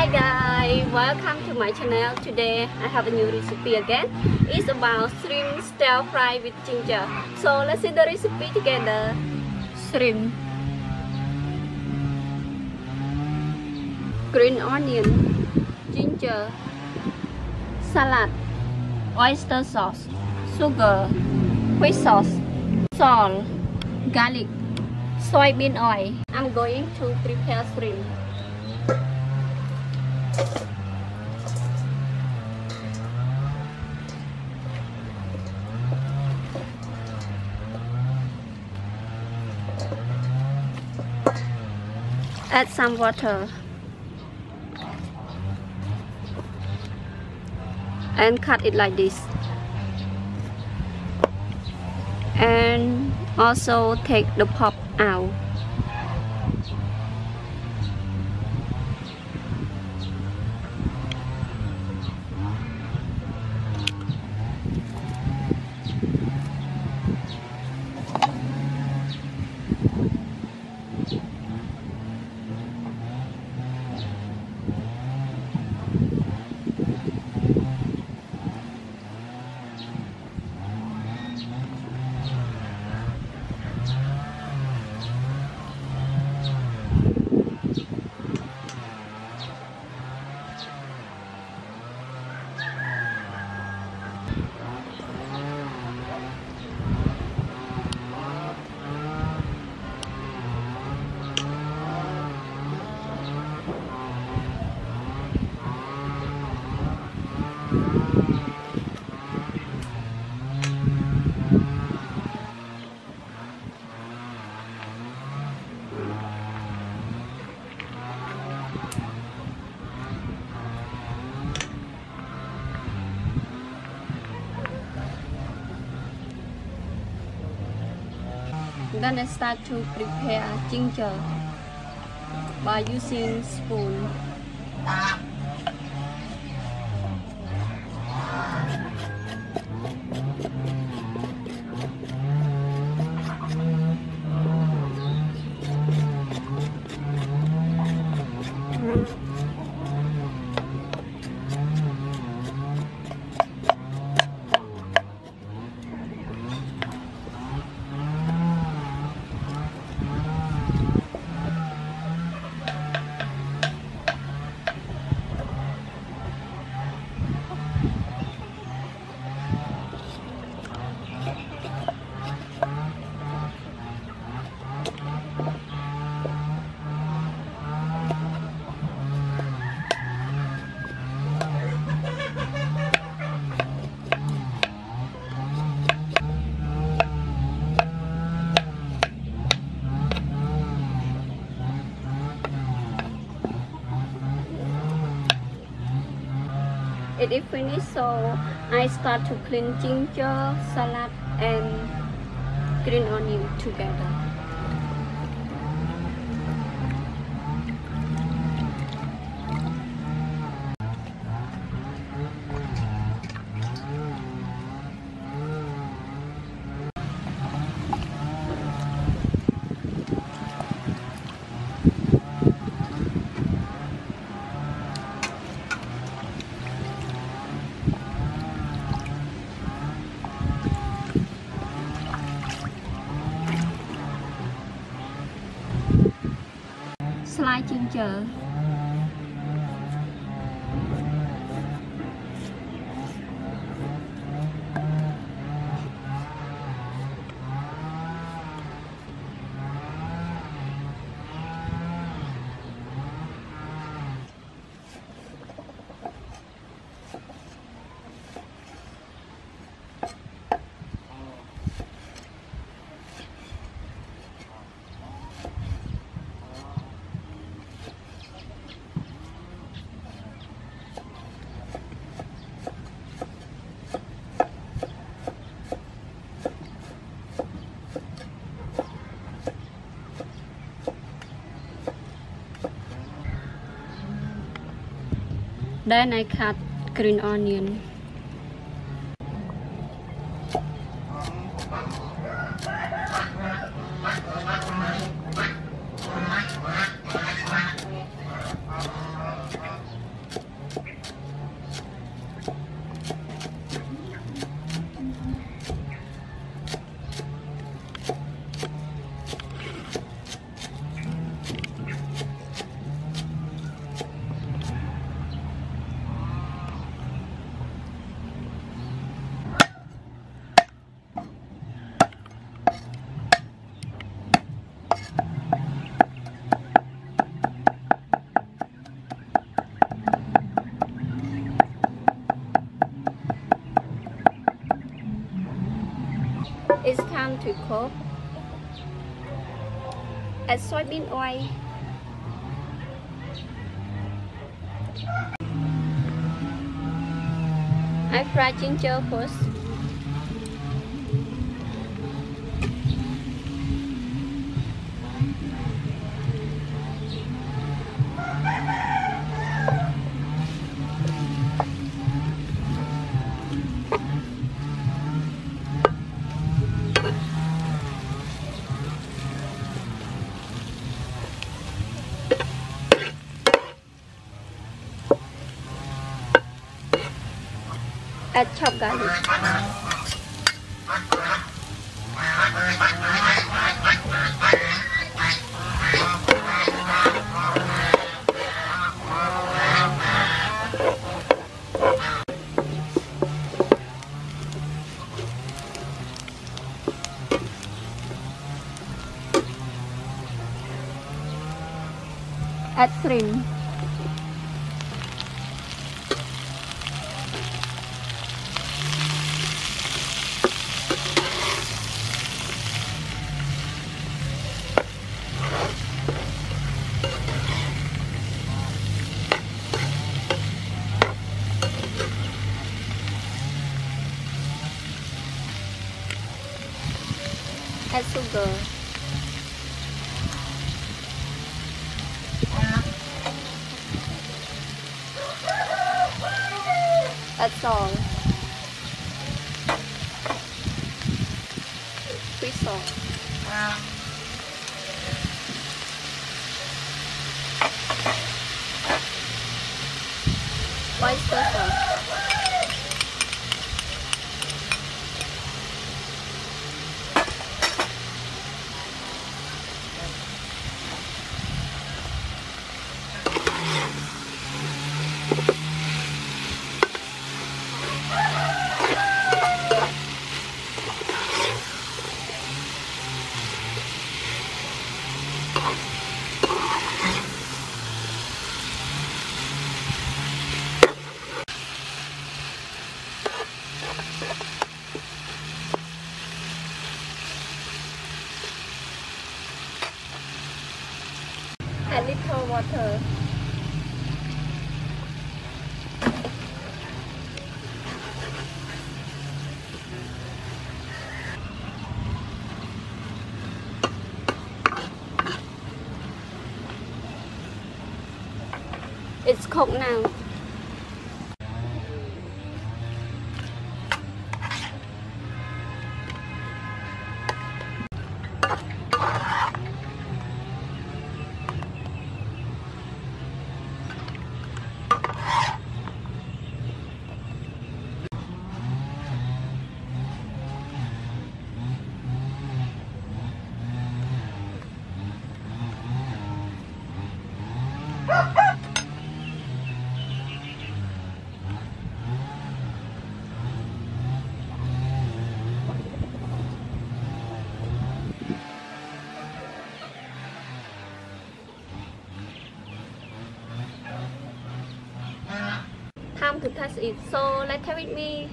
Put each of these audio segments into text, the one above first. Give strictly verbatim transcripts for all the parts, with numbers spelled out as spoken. Hi guys, welcome to my channel. Today I have a new recipe again. It's about shrimp stir fry with ginger. So let's see the recipe together. Shrimp, green onion, ginger, salad, oyster sauce, sugar, fish sauce, salt, garlic, soybean oil. I'm going to prepare shrimp. Add some water and cut it like this, and also take the pulp out. Then I start to prepare ginger by using spoon. It is finished, so I start to clean ginger, salad, and green onion together. Slice ginger, then I cut green onion. to cook. Add soybean oil. I fry ginger first. Add chopped garlic. Add shrimp. Add sugar. Add salt. Sweet salt. Oyster sauce. A little water. It's cooked now. Time to test it, so let's have it with me.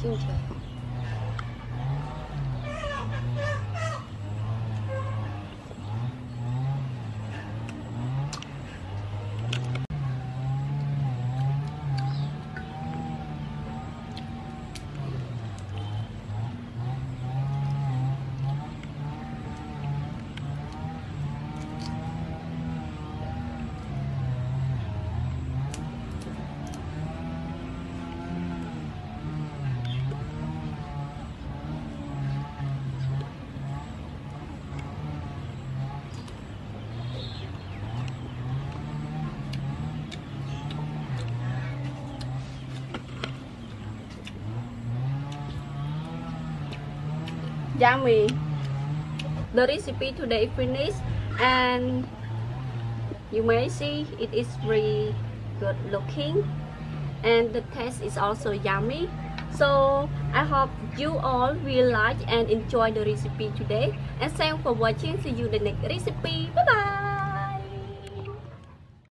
Ginger. yummy. The recipe today finished, and you may see it is really good looking, and the taste is also yummy. So I hope you all will like and enjoy the recipe today, and thanks for watching. See you in the next recipe. Bye bye.